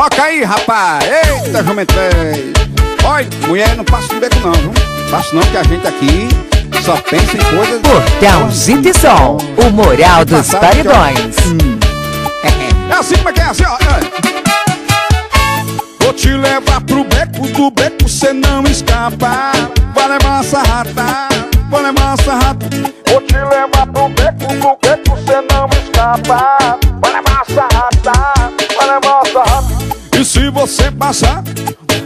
Toca aí, rapaz. Eita, jumentei. Olha, mulher, não passa no beco não, viu? Passa não, que a gente aqui só pensa em coisas... Portão Zip e Som, o moral dos paredões. É assim como é que é, assim, ó. Vou te levar pro beco, do beco cê não escapa. Vai levar essa rata, vai levar essa rata. Vou te levar pro beco, do beco cê não escapa. Vai levar essa rata, vai levar essa rata. E se você passar,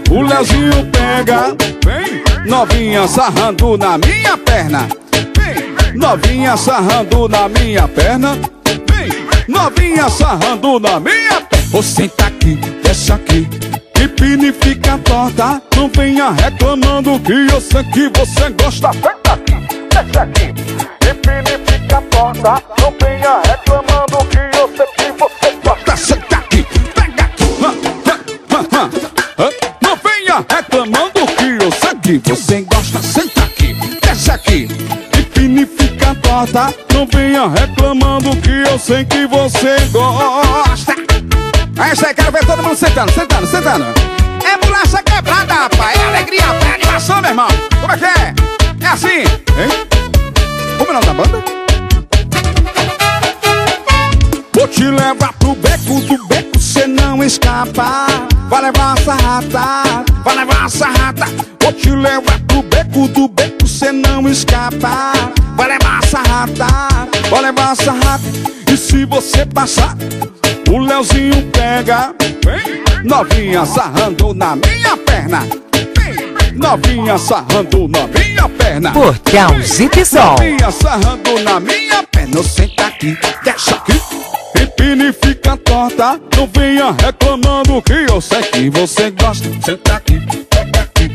o Leozinho pega. Vem, novinha sarrando na minha perna. Vem, novinha sarrando na minha perna. Vem, novinha sarrando na minha perna. Ô, senta aqui, desce aqui, que pinifica torta. Não venha reclamando que eu sei que você gosta. Senta aqui, desce aqui, que pinifica torta. Não venha reclamando que eu sei que você gosta. Senta aqui, pega aqui, não venha reclamando que eu sei que você gosta. Senta aqui, desce aqui, que pinifica torta. Não venha reclamando que eu sei que você gosta. É isso aí, quero ver todo mundo sentando, sentando, sentando. É bolacha quebrada, rapaz, é alegria, é animação, meu irmão. Como é que é? É assim, hein? Como é o nome da banda? Vou te levar pro beco, do beco cê não escapa. Vai levar essa rata, vai levar essa rata. Vou te levar pro beco, do beco cê não escapa. Vai levar essa rata, vai levar essa rata. E se você passar, o Leozinho pega. Novinha sarrando na minha perna. Novinha sarrando na minha perna. Portão Zip e Som. Novinha sarrando na minha perna. Senta aqui, deixa aqui, e pinifica torta. Não venha reclamando que eu sei que você gosta. Senta aqui, senta aqui,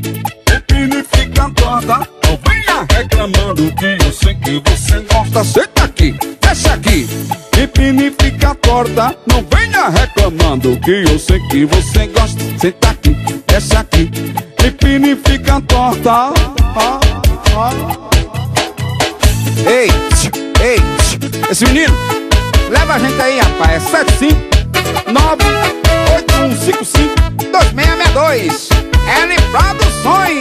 e pinifica torta. Não venha reclamando que eu sei que você gosta. Senta aqui, deixa aqui, e pinifica torta. Não venha reclamando que eu sei que você gosta. Senta aqui, desce aqui, e pinifica torta. Ei, ei, esse menino, leva a gente aí, rapaz. É 75 98155 2662. L Produções.